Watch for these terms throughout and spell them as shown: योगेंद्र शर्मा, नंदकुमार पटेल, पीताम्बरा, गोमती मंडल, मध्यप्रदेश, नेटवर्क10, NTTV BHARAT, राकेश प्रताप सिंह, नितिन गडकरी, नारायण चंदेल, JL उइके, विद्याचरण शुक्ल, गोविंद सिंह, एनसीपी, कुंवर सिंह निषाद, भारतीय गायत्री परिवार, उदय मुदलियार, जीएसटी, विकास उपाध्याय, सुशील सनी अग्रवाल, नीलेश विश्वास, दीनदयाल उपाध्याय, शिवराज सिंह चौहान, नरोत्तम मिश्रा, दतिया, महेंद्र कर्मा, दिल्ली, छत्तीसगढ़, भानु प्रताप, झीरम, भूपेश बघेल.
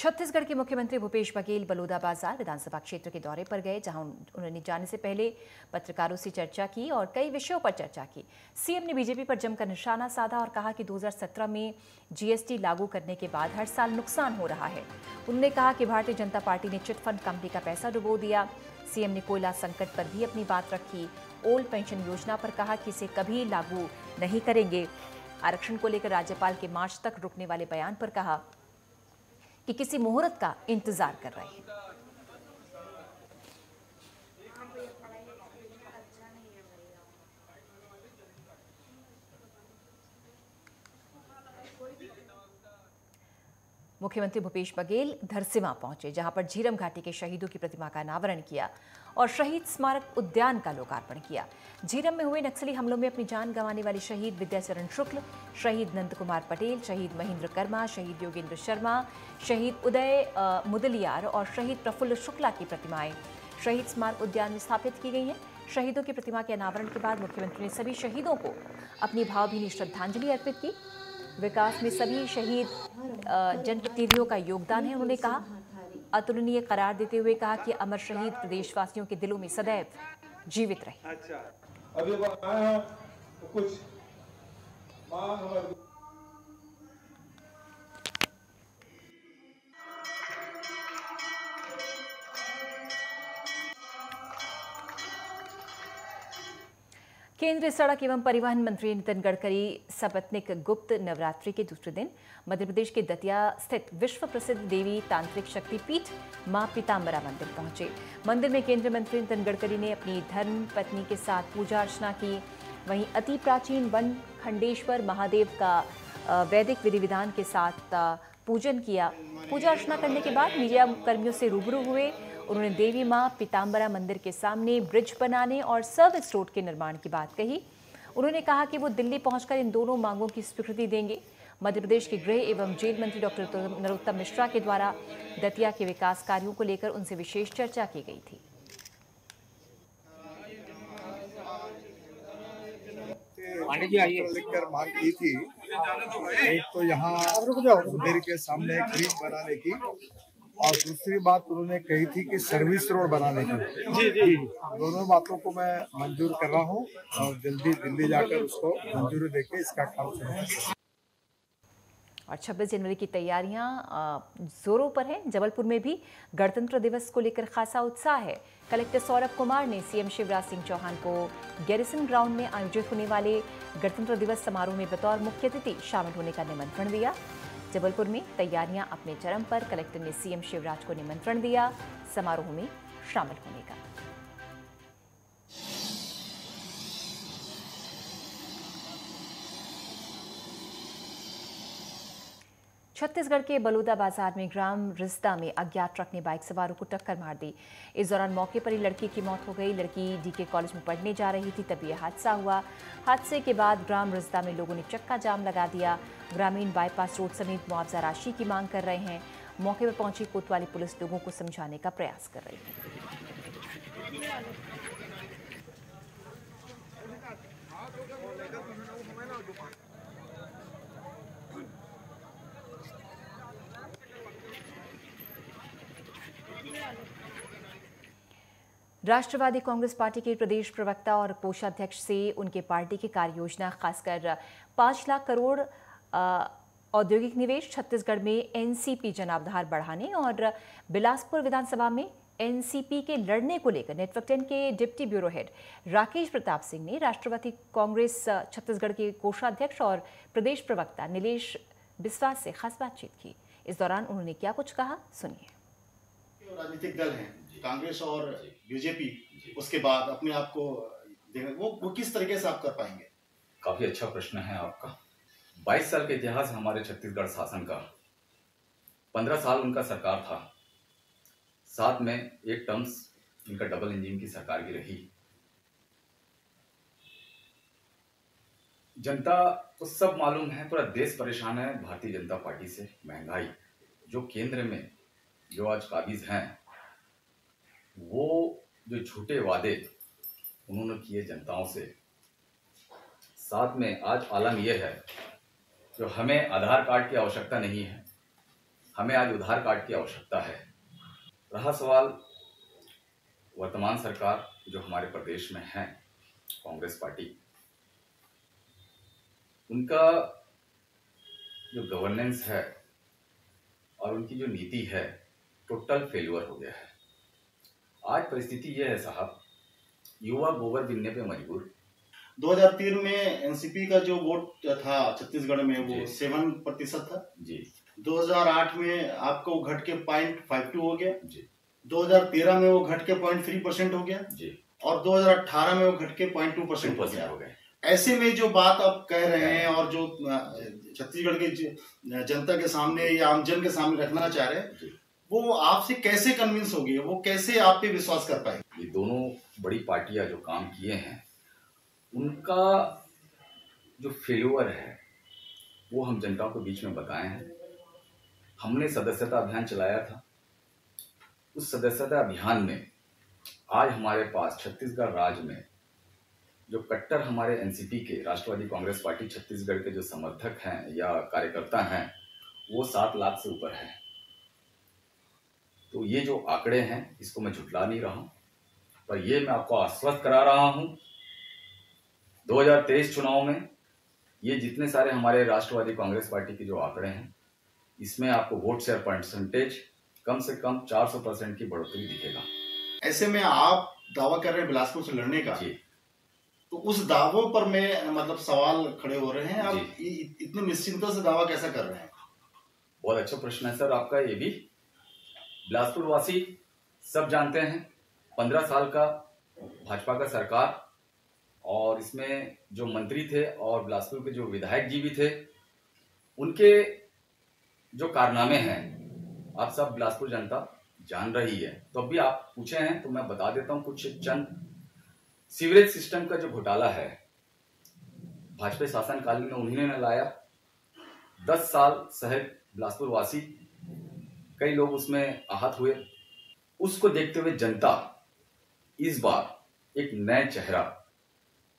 छत्तीसगढ़ के मुख्यमंत्री भूपेश बघेल बलौदाबाजार विधानसभा क्षेत्र के दौरे पर गए, जहां उन्होंने जाने से पहले पत्रकारों से चर्चा की और कई विषयों पर चर्चा की। सीएम ने बीजेपी पर जमकर निशाना साधा और कहा कि 2017 में जीएसटी लागू करने के बाद हर साल नुकसान हो रहा है। उन्होंने कहा कि भारतीय जनता पार्टी ने चिटफंड कंपनी का पैसा डुबो दिया। सीएम ने कोयला संकट पर भी अपनी बात रखी। ओल्ड पेंशन योजना पर कहा कि इसे कभी लागू नहीं करेंगे। आरक्षण को लेकर राज्यपाल के मार्च तक रुकने वाले बयान पर कहा कि किसी मुहूर्त का इंतजार कर रहे हैं। मुख्यमंत्री भूपेश बघेल धरसींवा पहुंचे, जहां पर झीरम घाटी के शहीदों की प्रतिमा का अनावरण किया और शहीद स्मारक उद्यान का लोकार्पण किया। झीरम में हुए नक्सली हमलों में अपनी जान गंवाने वाले शहीद विद्याचरण शुक्ल, शहीद नंदकुमार पटेल, शहीद महेंद्र कर्मा, शहीद योगेंद्र शर्मा, शहीद उदय मुदलियार और शहीद प्रफुल्ल शुक्ला की प्रतिमाएं शहीद स्मारक उद्यान में स्थापित की गई हैं। शहीदों की प्रतिमा के अनावरण के बाद मुख्यमंत्री ने सभी शहीदों को अपनी भावभीनी श्रद्धांजलि अर्पित की। विकास में सभी शहीद जनप्रतिनिधियों का योगदान है, उन्होंने कहा। अतुलनीय करार देते हुए कहा कि अमर शहीद प्रदेशवासियों के दिलों में सदैव जीवित रहे। अच्छा, अभी तो कुछ केंद्रीय सड़क एवं परिवहन मंत्री नितिन गडकरी सपत्निक गुप्त नवरात्रि के दूसरे दिन मध्य प्रदेश के दतिया स्थित विश्व प्रसिद्ध देवी तांत्रिक शक्तिपीठ मां पीताम्बरा मंदिर पहुंचे। मंदिर में केंद्रीय मंत्री नितिन गडकरी ने अपनी धर्म पत्नी के साथ पूजा अर्चना की। वहीं अति प्राचीन वन खंडेश्वर महादेव का वैदिक विधि विधान के साथ पूजन किया। पूजा अर्चना करने के बाद मीडिया कर्मियों से रूबरू हुए। उन्होंने देवी मां पीताम्बरा मंदिर के सामने ब्रिज बनाने और सर्विस रोड के निर्माण की बात कही। उन्होंने कहा कि वो दिल्ली पहुंचकर इन दोनों मांगों की स्वीकृति देंगे। मध्य प्रदेश के गृह एवं जेल मंत्री डॉक्टर नरोत्तम मिश्रा के द्वारा दतिया के विकास कार्यों को लेकर उनसे विशेष चर्चा की गई थी। लिखकर मांग की थी, एक तो यहाँ मंदिर के सामने ब्रिज बनाने की और दूसरी बात उन्होंने कही थी कि सर्विस रोड बनाने की। जी, दोनों बातों को मैं मंजूर कर रहा हूं और जल्दी दिल्ली जाकर उसको मंजूरी देके इसका काम करेंगे। और 26 जनवरी की तैयारियां जोरों पर हैं। जबलपुर में भी गणतंत्र दिवस को लेकर खासा उत्साह है। कलेक्टर सौरभ कुमार ने सीएम शिवराज सिंह चौहान को गैरिसन ग्राउंड में आयोजित होने वाले गणतंत्र दिवस समारोह में बतौर मुख्य अतिथि शामिल होने का निमंत्रण दिया। जबलपुर में तैयारियां अपने चरम पर, कलेक्टर ने सीएम शिवराज को निमंत्रण दिया समारोह में शामिल होने का। छत्तीसगढ़ के बलौदाबाजार में ग्राम रिस्दा में अज्ञात ट्रक ने बाइक सवारों को टक्कर मार दी। इस दौरान मौके पर ही लड़की की मौत हो गई। लड़की डीके कॉलेज में पढ़ने जा रही थी, तब यह हादसा हुआ। हादसे के बाद ग्राम रिस्दा में लोगों ने चक्का जाम लगा दिया। ग्रामीण बाईपास रोड समेत मुआवजा राशि की मांग कर रहे हैं। मौके पर पहुंची कोतवाली पुलिस लोगों को समझाने का प्रयास कर रही है। राष्ट्रवादी कांग्रेस पार्टी के प्रदेश प्रवक्ता और कोषाध्यक्ष से उनके पार्टी की कार्ययोजना, खासकर 5 लाख करोड़ औद्योगिक निवेश, छत्तीसगढ़ में एनसीपी जनाधार बढ़ाने और बिलासपुर विधानसभा में एनसीपी के लड़ने को लेकर नेटवर्क 10 के deputy bureau head राकेश प्रताप सिंह ने राष्ट्रवादी कांग्रेस छत्तीसगढ़ के कोषाध्यक्ष और प्रदेश प्रवक्ता नीलेश विश्वास से खास बातचीत की। इस दौरान उन्होंने क्या कुछ कहा, सुनिए। राजनीतिक दल हैं कांग्रेस और बीजेपी, उसके बाद अपने आप को वो किस तरीके से आप कर पाएंगे? काफी अच्छा प्रश्न है आपका। 22 साल के इतिहास हमारे छत्तीसगढ़ शासन का, 15 साल उनका सरकार था, साथ में एक टर्म्स इनका डबल इंजन की सरकार की रही। जनता को सब मालूम है, पूरा देश परेशान है भारतीय जनता पार्टी से। महंगाई जो केंद्र में जो आज काबिज हैं, वो जो झूठे वादे उन्होंने किए जनताओं से, साथ में आज आलम यह है जो हमें आधार कार्ड की आवश्यकता नहीं है, हमें आज आधार कार्ड की आवश्यकता है। रहा सवाल वर्तमान सरकार जो हमारे प्रदेश में है, कांग्रेस पार्टी, उनका जो गवर्नेंस है और उनकी जो नीति है टोटल फेल्यूअर हो गया है। आज परिस्थिति यह है साहब, युवा गोबर गिनने पे मजबूर। 2003 में एनसीपी का जो वोट था छत्तीसगढ़ में वो 7% था जी। 2008 में आपको घट के 0.52 हो गया जी। 2013 में वो घट के 0.3% हो गया जी। और 2018 में वो घट के 0.2% हो गया। ऐसे में जो बात आप कह रहे हैं और जो छत्तीसगढ़ के जनता के सामने या आमजन के सामने रखना चाह रहे हैं, वो आपसे कैसे कन्विंस होगी, वो कैसे आप पे विश्वास कर पाएगी? ये दोनों बड़ी पार्टियां जो काम किए हैं उनका जो फेल्यूअर है वो हम जनता के बीच में बताए हैं। हमने सदस्यता अभियान चलाया था, उस सदस्यता अभियान में आज हमारे पास छत्तीसगढ़ राज्य में जो कट्टर हमारे एनसीपी के राष्ट्रवादी कांग्रेस पार्टी छत्तीसगढ़ के जो समर्थक हैं या कार्यकर्ता हैं वो 7 लाख से ऊपर हैं। तो ये जो आंकड़े हैं इसको मैं झुटला नहीं रहा हूँ, पर ये मैं आपको आश्वस्त करा रहा हूँ 2023 चुनाव में ये जितने सारे हमारे राष्ट्रवादी कांग्रेस पार्टी के जो आंकड़े हैं इसमें आपको वोट शेयर परसेंटेज कम से कम 400% की बढ़ोतरी दिखेगा। ऐसे में आप दावा कर रहे हैं बिलासपुर से लड़ने का, तो उस दावों पर मैं मतलब सवाल खड़े हो रहे हैं। आप इतनी निश्चिंतता से दावा कैसा कर रहे हैं? बहुत अच्छा प्रश्न है सर आपका। ये भी बिलासपुर वासी सब जानते हैं 15 साल का भाजपा का सरकार, और इसमें जो मंत्री थे और बिलासपुर के जो विधायक जी भी थे उनके जो कारनामे हैं आप सब बिलासपुर जनता जान रही है। तो अभी आप पूछे हैं तो मैं बता देता हूँ कुछ चंद। सीवरेज सिस्टम का जो घोटाला है भाजपा शासनकाल में उन्हीं ने लाया। 10 साल शहर बिलासपुर वासी कई लोग उसमें आहत हुए। उसको देखते हुए जनता इस बार एक नए चेहरा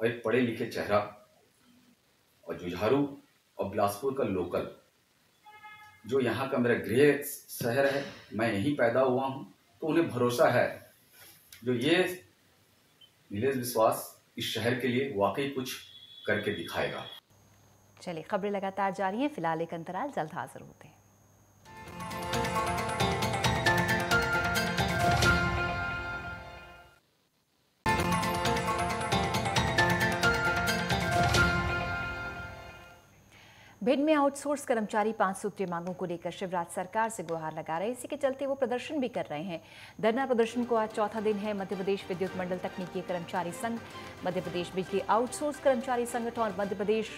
और एक पढ़े लिखे चेहरा और जुझारू और बिलासपुर का लोकल जो यहाँ का मेरा गृह शहर है, मैं यहीं पैदा हुआ हूँ, तो उन्हें भरोसा है जो ये नीलेश विश्वास इस शहर के लिए वाकई कुछ करके दिखाएगा। चलिए खबरें लगातार जारी है, फिलहाल एक अंतराल, जल्द हाजिर होते हैं। भिंड में आउटसोर्स कर्मचारी 5 सूत्रीय मांगों को लेकर शिवराज सरकार से गुहार लगा रहे हैं। इसी के चलते वो प्रदर्शन भी कर रहे हैं। धरना प्रदर्शन को आज चौथा दिन है। मध्य प्रदेश विद्युत मंडल तकनीकी कर्मचारी संघ, मध्य प्रदेश बिजली आउटसोर्स कर्मचारी संगठन और मध्य प्रदेश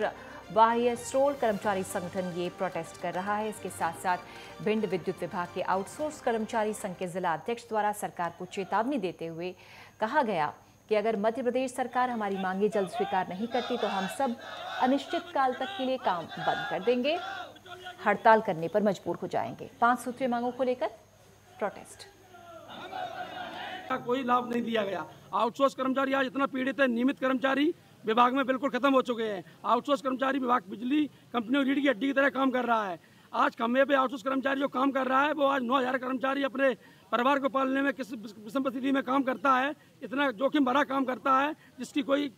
बाह्य स्टोर कर्मचारी संगठन ये प्रोटेस्ट कर रहा है। इसके साथ साथ भिंड विद्युत विभाग के आउटसोर्स कर्मचारी संघ के जिला अध्यक्ष द्वारा सरकार को चेतावनी देते हुए कहा गया कि अगर मध्य प्रदेश सरकार हमारी मांगें जल्द स्वीकार नहीं करती तो हम सब अनिश्चित काल तक के लिए काम बंद कर देंगे, हड़ताल करने पर मजबूर हो जाएंगे। 5 सूत्रीय मांगों को लेकर प्रोटेस्ट, कोई लाभ नहीं दिया गया। आउटसोर्स कर्मचारी आज इतना पीड़ित है, नियमित कर्मचारी विभाग में बिल्कुल खत्म हो चुके हैं। आउटसोर्स कर्मचारी विभाग बिजली कंपनियों रीढ़ की हड्डी की तरह काम कर रहा है। आज खम्भे पे आउटसोर्स कर्मचारी जो काम कर रहा है वो आज 9,000 कर्मचारी अपने परिवार को पालने में किस विषम परिस्थिति में काम करता है, इतना जोखिम भरा काम करता है जिसकी कोई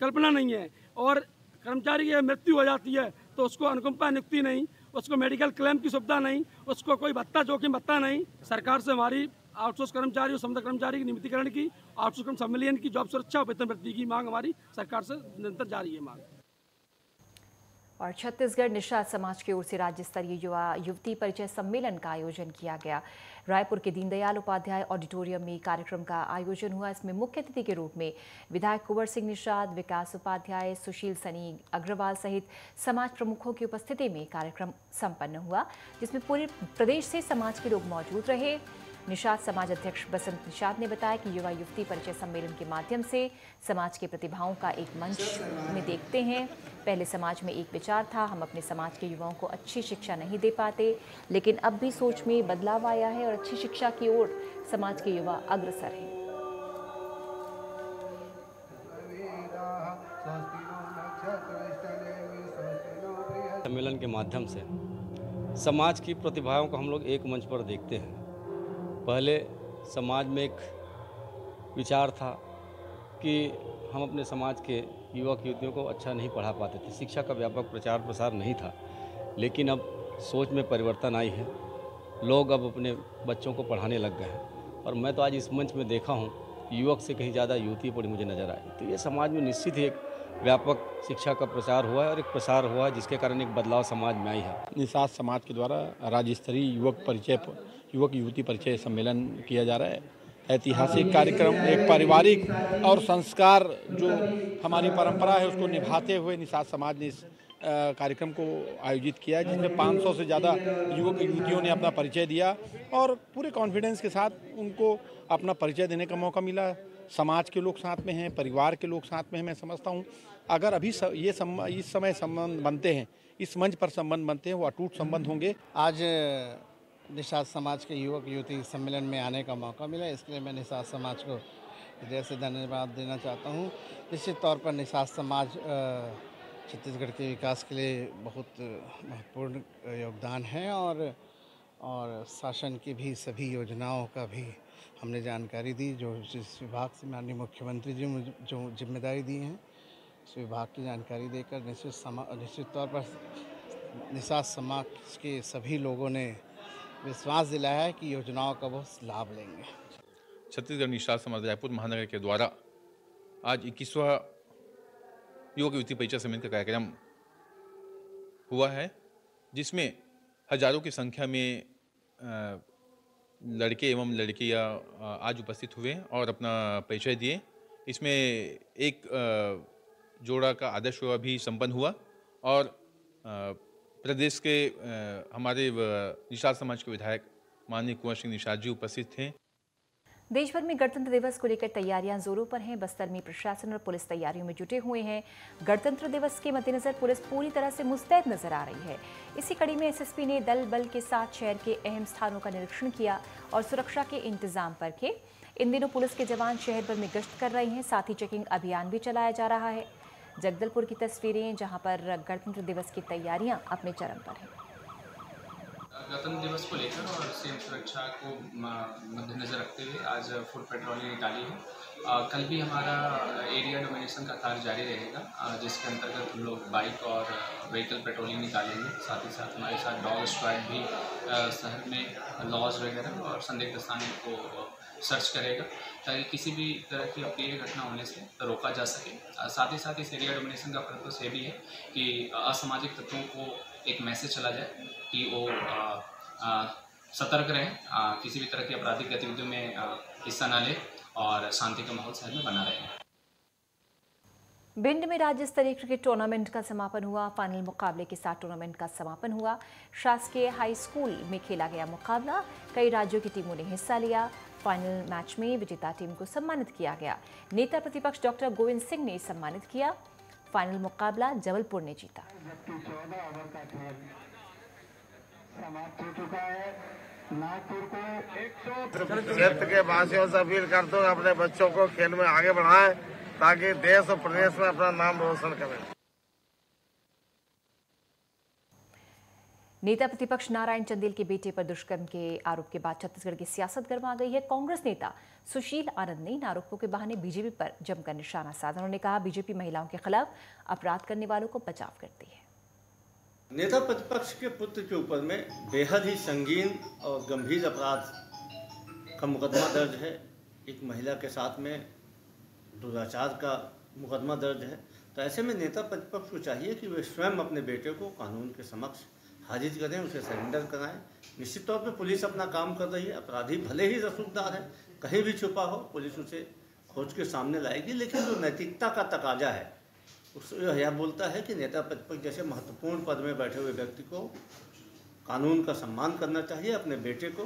कल्पना नहीं है। और कर्मचारी की मृत्यु हो जाती है तो उसको अनुकंपा नियुक्ति नहीं, उसको मेडिकल क्लेम की सुविधा नहीं, उसको कोई भत्ता जोखिम भत्ता नहीं। सरकार से हमारी आउटसोर्स कर्मचारी और संबद्ध कर्मचारी की नियमितीकरण की, आउटसोर्स कर्मचारी सम्मेलन की, जॉब सुरक्षा और वेतन वृद्धि की मांग हमारी सरकार से निरंतर जारी है मांग। और छत्तीसगढ़ निषाद समाज की ओर से राज्य स्तरीय युवा युवती परिचय सम्मेलन का आयोजन किया गया। रायपुर के दीनदयाल उपाध्याय ऑडिटोरियम में कार्यक्रम का आयोजन हुआ। इसमें मुख्य अतिथि के रूप में विधायक कुंवर सिंह निषाद, विकास उपाध्याय, सुशील सनी अग्रवाल सहित समाज प्रमुखों की उपस्थिति में कार्यक्रम संपन्न हुआ, जिसमें पूरे प्रदेश से समाज के लोग मौजूद रहे। निषाद समाज अध्यक्ष बसंत निषाद ने बताया कि युवा युवती परिचय सम्मेलन के माध्यम से समाज के प्रतिभाओं का एक मंच में देखते हैं। पहले समाज में एक विचार था, हम अपने समाज के युवाओं को अच्छी शिक्षा नहीं दे पाते, लेकिन अब भी सोच में बदलाव आया है और अच्छी शिक्षा की ओर समाज के युवा अग्रसर हैं। सम्मेलन के माध्यम से समाज की प्रतिभाओं को हम लोग एक मंच पर देखते हैं। पहले समाज में एक विचार था कि हम अपने समाज के युवक युवतियों को अच्छा नहीं पढ़ा पाते थे, शिक्षा का व्यापक प्रचार प्रसार नहीं था, लेकिन अब सोच में परिवर्तन आई है, लोग अब अपने बच्चों को पढ़ाने लग गए हैं। और मैं तो आज इस मंच में देखा हूँ युवक से कहीं ज़्यादा युवती पढ़ी मुझे नज़र आई। तो ये समाज में निश्चित ही एक व्यापक शिक्षा का प्रचार हुआ है और एक प्रसार हुआ है, जिसके कारण एक बदलाव समाज में आई है। निषाद समाज के द्वारा राज्य स्तरीय युवक युवती परिचय सम्मेलन किया जा रहा है। ऐतिहासिक कार्यक्रम, एक पारिवारिक और संस्कार जो हमारी परंपरा है उसको निभाते हुए निषाद समाज ने इस कार्यक्रम को आयोजित किया, जिसमें 500 से ज़्यादा युवक युवतियों ने अपना परिचय दिया और पूरे कॉन्फिडेंस के साथ उनको अपना परिचय देने का मौका मिला। समाज के लोग साथ में हैं, परिवार के लोग साथ में हैं। मैं समझता हूँ अगर अभी इस समय संबंध बनते हैं, इस मंच पर संबंध बनते हैं, वो अटूट संबंध होंगे। आज निषाद समाज के युवक युवती सम्मेलन में आने का मौका मिला, इसलिए मैं निषाद समाज को हृदय से धन्यवाद देना चाहता हूँ। निश्चित तौर पर निषाद समाज छत्तीसगढ़ के विकास के लिए बहुत महत्वपूर्ण योगदान है और शासन की भी सभी योजनाओं का भी हमने जानकारी दी, जो जिस विभाग से माननीय मुख्यमंत्री जी जो जिम्मेदारी दी है, उस विभाग की जानकारी देकर निश्चित तौर पर निषाद समाज के सभी लोगों ने विश्वास दिलाया है कि योजनाओं का बहुत लाभ लेंगे। छत्तीसगढ़ निषाद समाज रायपुर महानगर के द्वारा आज 21वां युवक युवती परिचय सम्मेलन का कार्यक्रम हुआ है, जिसमें हजारों की संख्या में लड़के एवं लड़कियां आज उपस्थित हुए और अपना परिचय दिए। इसमें एक जोड़ा का आदर्श विवाह भी संपन्न हुआ और प्रदेश के हमारे निषाद समाज के विधायक माननीय कुंवर सिंह निषाद जी उपस्थित थे। देश भर में गणतंत्र दिवस को लेकर तैयारियां जोरों पर हैं। बस्तर में प्रशासन और पुलिस तैयारियों में जुटे हुए हैं। गणतंत्र दिवस के मद्देनजर पुलिस पूरी तरह से मुस्तैद नजर आ रही है। इसी कड़ी में एसएसपी ने दल बल के साथ शहर के अहम स्थानों का निरीक्षण किया और सुरक्षा के इंतजाम पर किए। इन दिनों पुलिस के जवान शहर भर में गश्त कर रहे हैं, साथ ही चेकिंग अभियान भी चलाया जा रहा है। जगदलपुर की तस्वीरें जहां पर गणतंत्र दिवस की तैयारियां अपने चरम पर हैं। गणतंत्र दिवस को लेकर और सीएम सुरक्षा को मद्देनजर रखते हुए आज फुल पेट्रोलिंग निकाली है। कल भी हमारा एरिया डोमिनेशन का कार्य जारी रहेगा, जिसके अंतर्गत हम लोग बाइक और व्हीकल पेट्रोलिंग निकालेंगे। साथ ही साथ हमारे साथ डॉग स्क्वाड भी शहर में लॉज वगैरह और संदिग्ध स्थानों को सर्च करेगा, ताकि किसी भी तरह की अप्रिय घटना होने से रोका जा सके। साथ ही साथ इस एरिया डोमिनेशन का पर्पस ये भी है कि असामाजिक तत्वों को एक मैसेज चला जाए कि वो सतर्क रहें, किसी भी तरह की आपराधिक गतिविधियों में हिस्सा न लें और शांति का माहौल शहर में बना रहे। भिंड में राज्य स्तरीय क्रिकेट टूर्नामेंट का समापन हुआ। फाइनल मुकाबले के साथ टूर्नामेंट का समापन हुआ। शासकीय हाई स्कूल में खेला गया मुकाबला, कई राज्यों की टीमों ने हिस्सा लिया। फाइनल मैच में विजेता टीम को सम्मानित किया गया। नेता प्रतिपक्ष डॉक्टर गोविंद सिंह ने सम्मानित किया। फाइनल मुकाबला जबलपुर ने जीता। क्षेत्र के वासियों से अपील करता हूं अपने बच्चों को खेल में आगे बढ़ाएं, ताकि देश और प्रदेश में अपना नाम रोशन करें। नेता प्रतिपक्ष नारायण चंदेल के बेटे पर दुष्कर्म के आरोप के बाद छत्तीसगढ़ की सियासत गर्मा गई है। कांग्रेस नेता सुशील आनंद ने इन आरोपों के बहाने बीजेपी पर जमकर निशाना साधा। उन्होंने कहा बीजेपी महिलाओं के खिलाफ अपराध करने वालों को बचाव करती है। नेता प्रतिपक्ष के पुत्र के ऊपर में बेहद ही संगीन और गंभीर अपराध का मुकदमा दर्ज है। एक महिला के साथ में दुराचार का मुकदमा दर्ज है। तो ऐसे में नेता प्रतिपक्ष को चाहिए कि वे स्वयं अपने बेटे को कानून के समक्ष हाजिर करें, उसे सरेंडर कराएं। निश्चित तौर पर पुलिस अपना काम कर रही है। अपराधी भले ही रसूखदार है, कहीं भी छुपा हो, पुलिस उसे खोज के सामने लाएगी। लेकिन जो नैतिकता का तकाजा है उससे यह बोलता है कि नेता प्रतिपक्ष जैसे महत्वपूर्ण पद में बैठे हुए व्यक्ति को कानून का सम्मान करना चाहिए, अपने बेटे को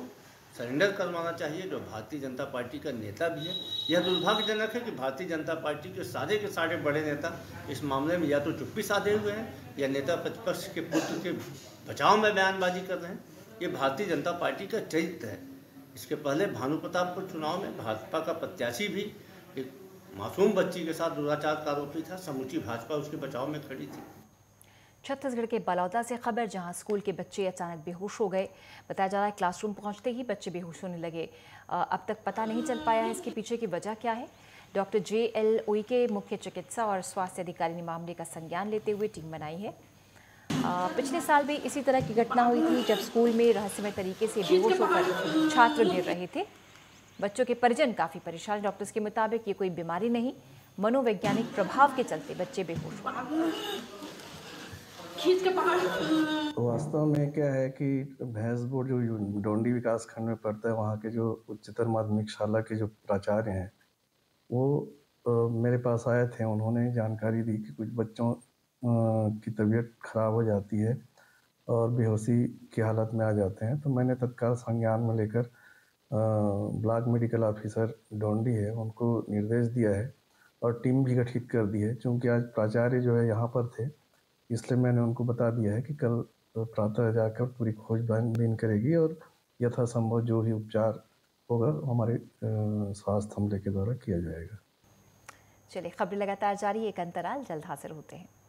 सरेंडर करवाना चाहिए, जो भारतीय जनता पार्टी का नेता भी है। यह दुर्भाग्यजनक है कि भारतीय जनता पार्टी के सारे बड़े नेता इस मामले में या तो चुप्पी साधे हुए हैं या नेता प्रतिपक्ष के पुत्र के बचाव में बयानबाजी कर रहे हैं। ये भारतीय जनता पार्टी का चरित्र है। इसके पहले भानु प्रताप को चुनाव में भाजपा का प्रत्याशी भी एक मासूम बच्ची के साथ दुराचार का आरोपी था, समूची भाजपा उसके बचाव में खड़ी थी। छत्तीसगढ़ के बलौदा से खबर, जहां स्कूल के बच्चे अचानक बेहोश हो गए। बताया जा रहा है क्लासरूम पहुंचते ही बच्चे बेहोश होने लगे। अब तक पता नहीं चल पाया है इसके पीछे की वजह क्या है। डॉक्टर JL उइके मुख्य चिकित्सा और स्वास्थ्य अधिकारी ने मामले का संज्ञान लेते हुए टीम बनाई है। पिछले साल भी इसी तरह की घटना हुई थी जब स्कूल में रहस्यमय तरीके से बेहोश होकर छात्र गिर रहे थे। बच्चों के परिजन काफ़ी परेशान। डॉक्टर्स के मुताबिक ये कोई बीमारी नहीं, मनोवैज्ञानिक प्रभाव के चलते बच्चे बेहोश हुए। वास्तव में क्या है कि भैंसबोर जो डोंडी विकास खंड में पड़ता है, वहाँ के जो उच्चतर माध्यमिक शाला के जो प्राचार्य हैं वो मेरे पास आए थे। उन्होंने जानकारी दी कि कुछ बच्चों की तबीयत खराब हो जाती है और बेहोशी की हालत में आ जाते हैं। तो मैंने तत्काल संज्ञान में लेकर ब्लॉक मेडिकल ऑफिसर डोंडी है उनको निर्देश दिया है और टीम भी गठित कर दी है। चूँकि आज प्राचार्य जो है यहाँ पर थे, इसलिए मैंने उनको बता दिया है कि कल प्रातः जाकर पूरी खोजबीन करेगी और यथासंभव जो भी उपचार होगा हमारे स्वास्थ्य हमले के द्वारा किया जाएगा। चलिए, खबरें लगातार जारी, एक अंतराल, जल्द हाजिर होते हैं।